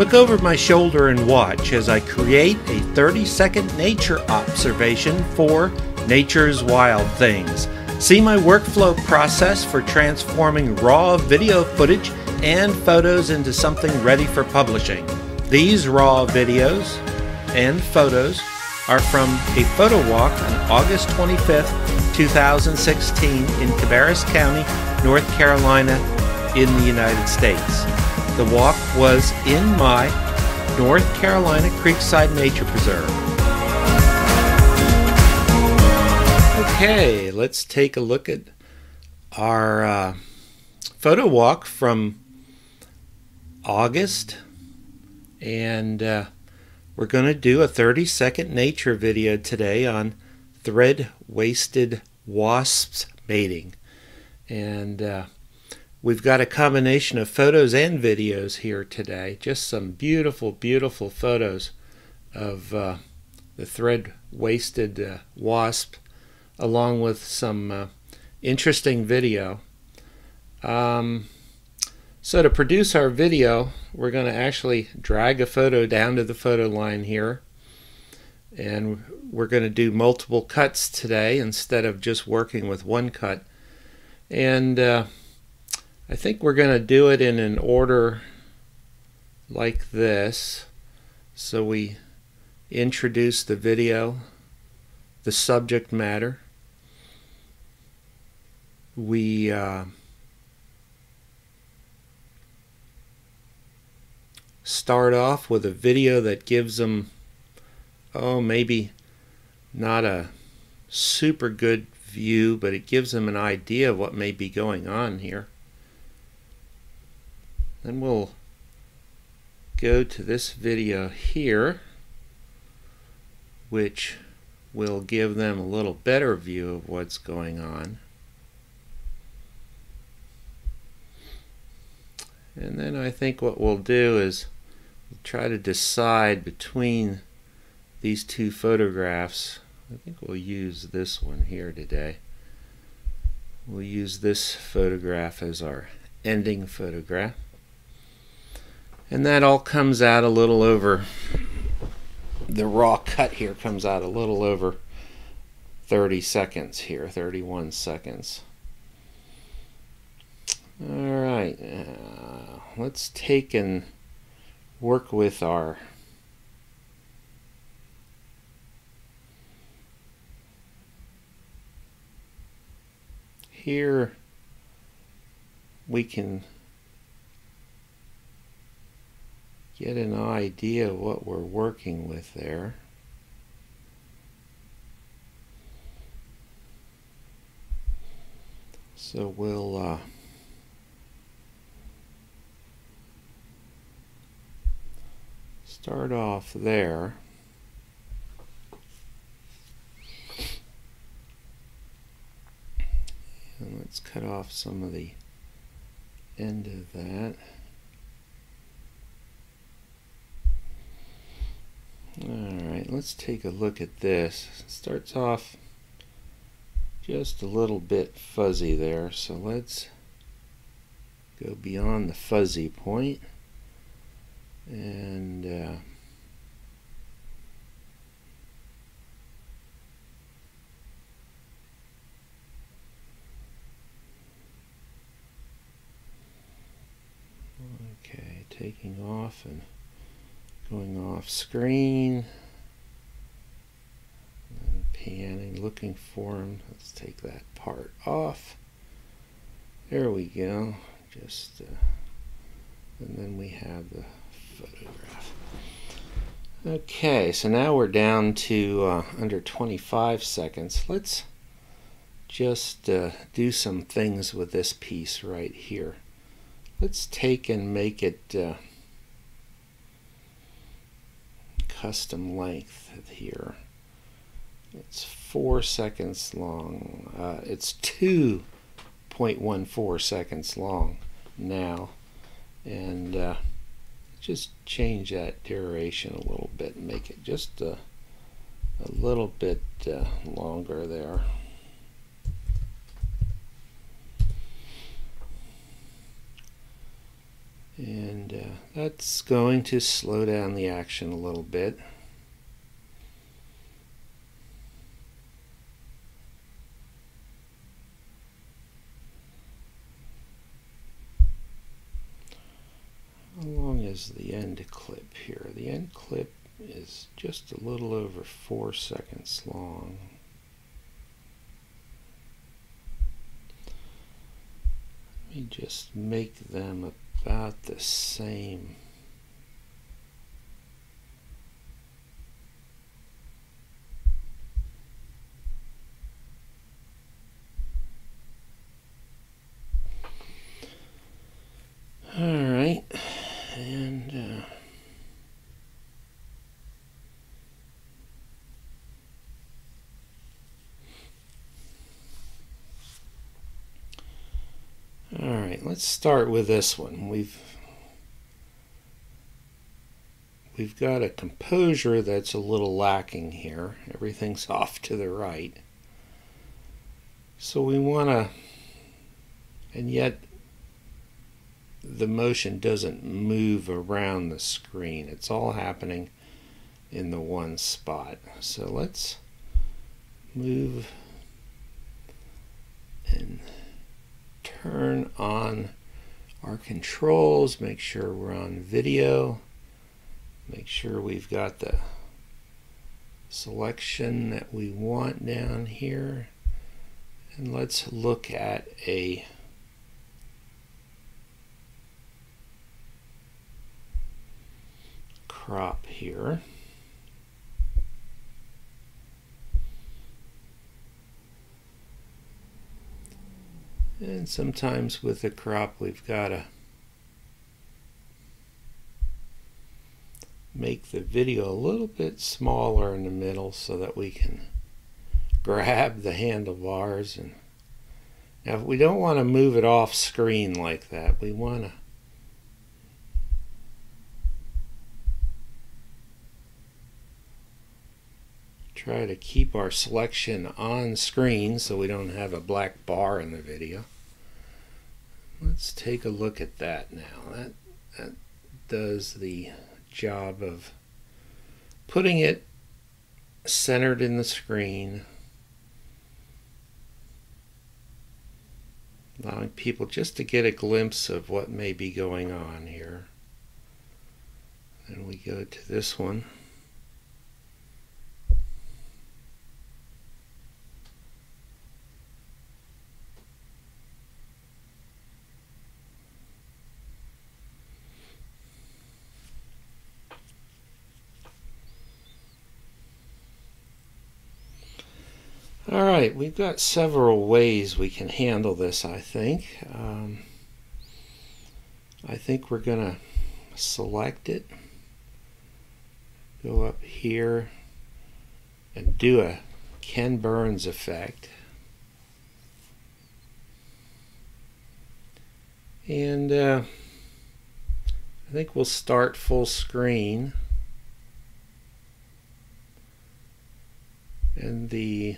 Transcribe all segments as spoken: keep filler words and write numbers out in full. Look over my shoulder and watch as I create a thirty second nature observation for Nature's Wild Things. See my workflow process for transforming raw video footage and photos into something ready for publishing. These raw videos and photos are from a photo walk on August twenty-fifth, two thousand sixteen in Cabarrus County, North Carolina in the United States. The walk was in my North Carolina Creekside Nature Preserve. Okay, let's take a look at our uh, photo walk from August, and uh, we're going to do a thirty second nature video today on thread-waisted wasps mating. And uh, we've got a combination of photos and videos here today. Just some beautiful, beautiful photos of uh, the thread-waisted uh, wasp, along with some uh, interesting video. Um, so to produce our video, we're going to actually drag a photo down to the photo line here, and we're going to do multiple cuts today instead of just working with one cut. And uh, I think we're going to do it in an order like this. So we introduce the video, the subject matter, we uh, start off with a video that gives them, oh, maybe not a super good view, but it gives them an idea of what may be going on here. Then we'll go to this video here, which will give them a little better view of what's going on. And then I think what we'll do is try to decide between these two photographs. I think we'll use this one here today. We'll use this photograph as our ending photograph. And that all comes out a little over, the raw cut here comes out a little over thirty seconds here, thirty-one seconds. All right, uh, let's take and work with our here. We can get an idea of what we're working with there. So we'll uh, start off there. And let's cut off some of the end of that. Alright, let's take a look at this. It starts off just a little bit fuzzy there, so let's go beyond the fuzzy point and uh, okay, taking off and going off screen and panning, looking for him. Let's take that part off. There we go. Just uh, and then we have the photograph. Okay, so now we're down to uh, under twenty-five seconds. Let's just uh, do some things with this piece right here. Let's take and make it uh, custom length here. It's four seconds long. Uh, it's two point one four seconds long now, and uh, just change that duration a little bit. Make it just a, a little bit uh, longer there. And and uh, that's going to slow down the action a little bit. How long is the end clip here? The end clip is just a little over four seconds long. Let me just make them about the same. All right. And uh, all right, let's start with this one. We've we've got a composure that's a little lacking here. Everything's off to the right. So we want to, and yet the motion doesn't move around the screen. It's all happening in the one spot. So let's move and turn on our controls, make sure we're on video, make sure we've got the selection that we want down here, and let's look at a crop here. And sometimes with the crop we've got to make the video a little bit smaller in the middle so that we can grab the handlebars. And now if we don't want to move it off screen like that, we want to try to keep our selection on screen so we don't have a black bar in the video. Let's take a look at that now. That, that does the job of putting it centered in the screen, allowing people just to get a glimpse of what may be going on here. Then we go to this one. All right, we've got several ways we can handle this, I think. Um, I think we're going to select it, go up here, and do a Ken Burns effect. And uh, I think we'll start full screen. And the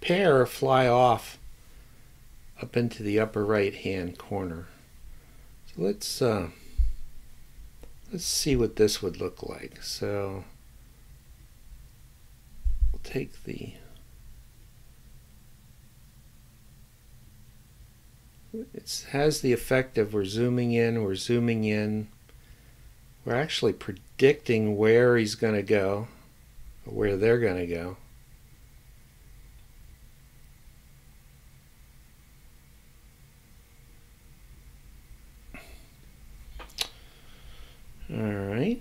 pair fly off up into the upper right hand corner. So let's uh, let's see what this would look like. So we'll take the it has the effect of we're zooming in, we're zooming in. We're actually predicting where he's going to go, or where they're going to go. All right.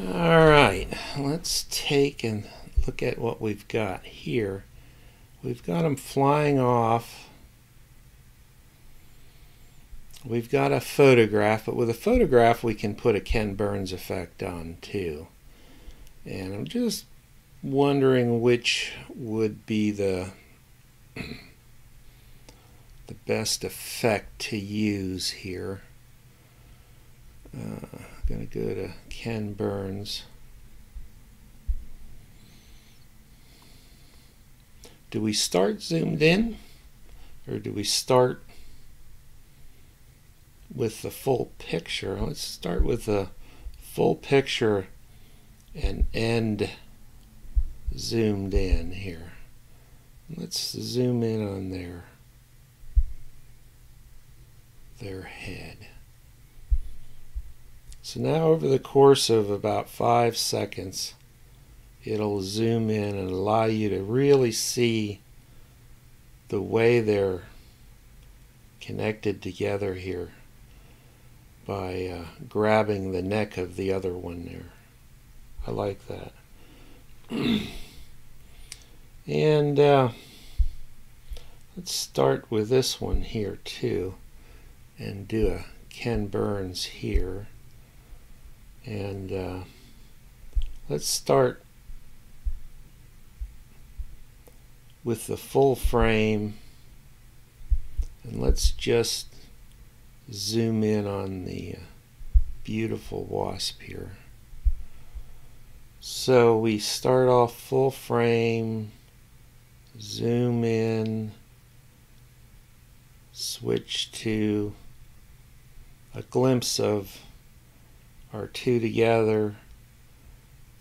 All right. Let's take and look at what we've got here. We've got them flying off. We've got a photograph, but with a photograph we can put a Ken Burns effect on too. And I'm just wondering which would be the the best effect to use here. Uh, I'm going to go to Ken Burns. Do we start zoomed in, or do we start with the full picture? Let's start with the full picture and end zoomed in here. Let's zoom in on their, their head. So now over the course of about five seconds, it'll zoom in and allow you to really see the way they're connected together here by uh, grabbing the neck of the other one there. I like that. And uh, let's start with this one here too and do a Ken Burns here. And uh, let's start with the full frame, and let's just zoom in on the beautiful wasp here. So we start off full frame, zoom in, switch to a glimpse of our two together,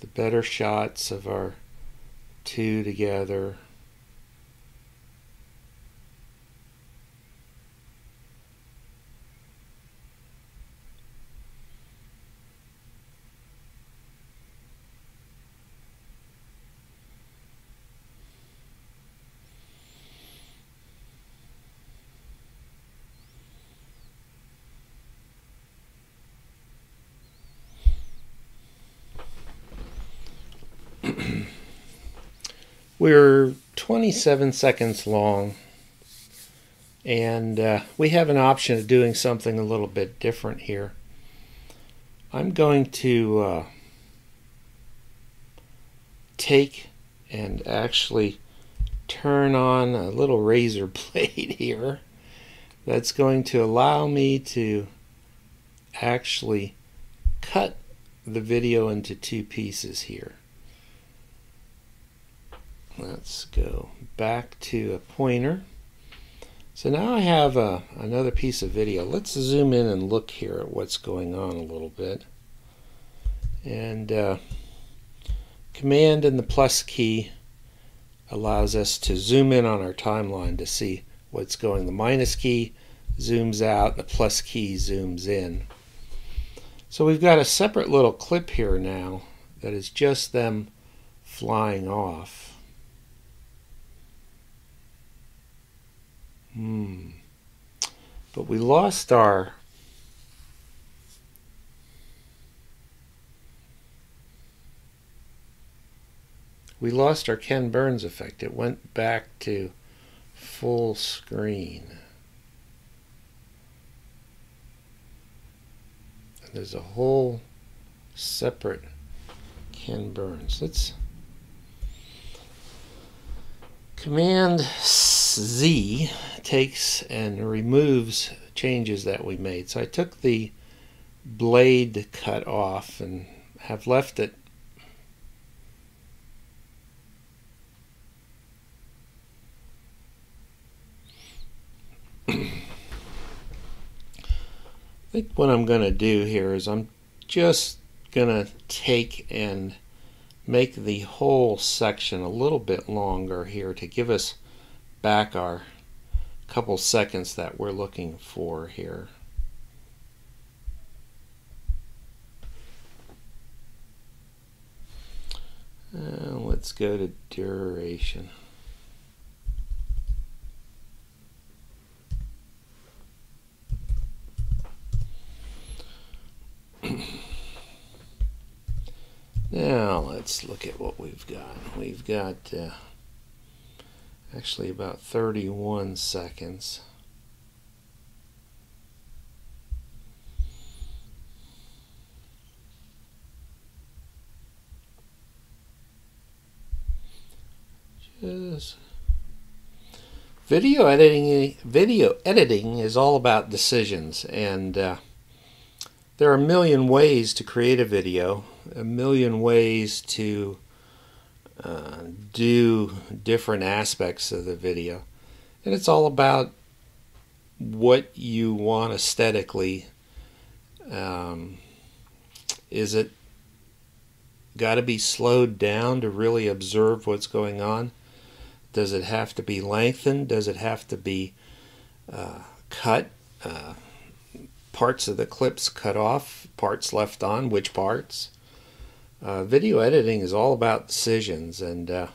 the better shots of our two together. We're twenty-seven seconds long, and uh, we have an option of doing something a little bit different here. I'm going to uh, take and actually turn on a little razor blade here that's going to allow me to actually cut the video into two pieces here. Let's go back to a pointer. So now I have a, another piece of video. Let's zoom in and look here at what's going on a little bit. And uh, Command and the plus key allows us to zoom in on our timeline to see what's going. The minus key zooms out, the plus key zooms in. So we've got a separate little clip here now that is just them flying off. Hmm. But we lost our we lost our Ken Burns effect. It went back to full screen. And there's a whole separate Ken Burns. Let's Command Z takes and removes changes that we made. So I took the blade cut off and have left it I think what I'm going to do here is I'm just going to take and make the whole section a little bit longer here to give us back our couple seconds that we're looking for here. Uh, let's go to duration. Now let's look at what we've got. We've got uh, actually about thirty-one seconds. Just Video editing, video editing is all about decisions, and uh, there are a million ways to create a video, a million ways to uh, do different aspects of the video, and it's all about what you want aesthetically. Um, is it got to be slowed down to really observe what's going on? Does it have to be lengthened? Does it have to be uh, cut? Uh, parts of the clips cut off, parts left on, which parts? Uh, video editing is all about decisions, and uh,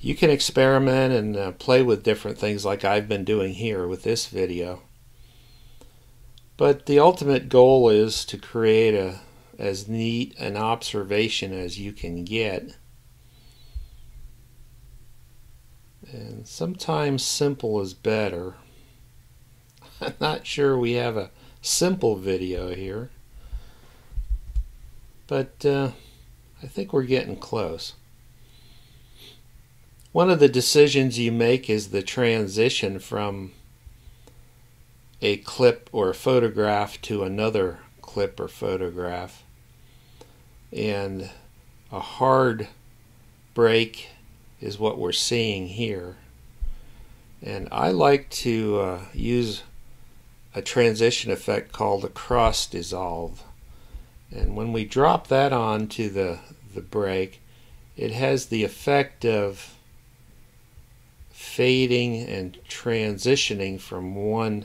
you can experiment and uh, play with different things like I've been doing here with this video. But the ultimate goal is to create a as neat an observation as you can get. And sometimes simple is better. I'm not sure we have a simple video here, but uh, I think we're getting close. One of the decisions you make is the transition from a clip or a photograph to another clip or photograph, and a hard break is what we're seeing here. And I like to uh, use a transition effect called a cross dissolve, and when we drop that on to the the break, it has the effect of fading and transitioning from one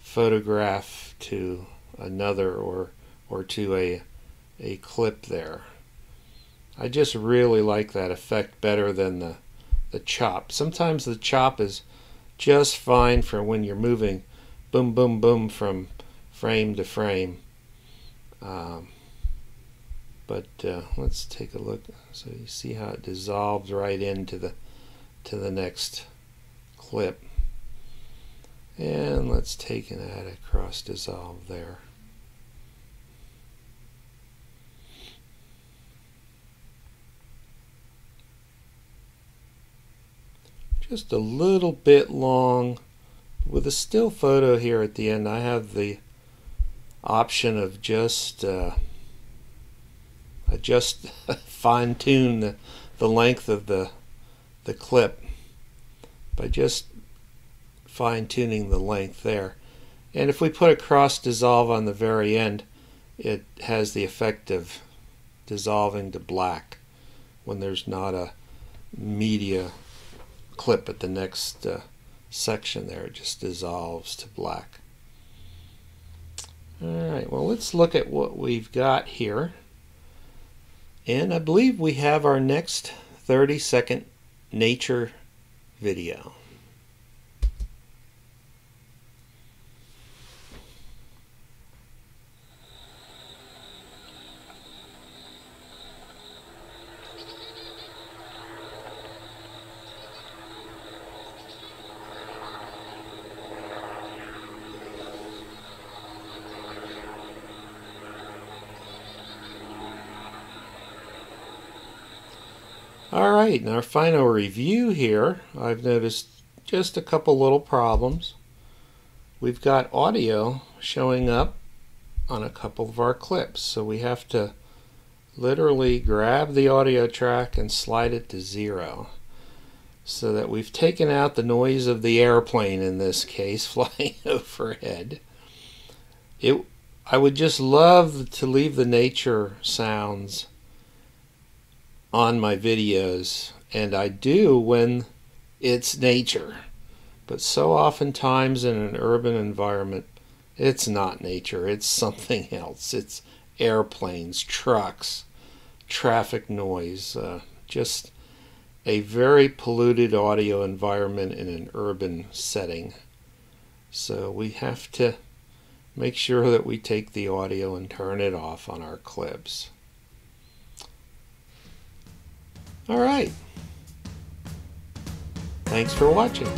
photograph to another, or or to a a clip there. I just really like that effect better than the the chop. Sometimes the chop is just fine for when you're moving boom boom boom from frame to frame. Um, but uh, let's take a look. So you see how it dissolves right into the to the next clip. And let's take and add a cross dissolve there. Just a little bit long. With a still photo here at the end, I have the option of just uh, I just fine-tune the, the length of the the clip by just fine-tuning the length there. And if we put a cross dissolve on the very end, it has the effect of dissolving to black when there's not a media clip at the next uh, section there. It just dissolves to black. Alright, well, let's look at what we've got here, and I believe we have our next thirty second nature video. Alright, in our final review here, I've noticed just a couple little problems. We've got audio showing up on a couple of our clips, so we have to literally grab the audio track and slide it to zero, so that we've taken out the noise of the airplane, in this case flying overhead. It, I would just love to leave the nature sounds on my videos, and I do when it's nature, but so oftentimes in an urban environment it's not nature, it's something else. It's airplanes, trucks, traffic noise, uh, just a very polluted audio environment in an urban setting. So we have to make sure that we take the audio and turn it off on our clips. All right. Thanks for watching.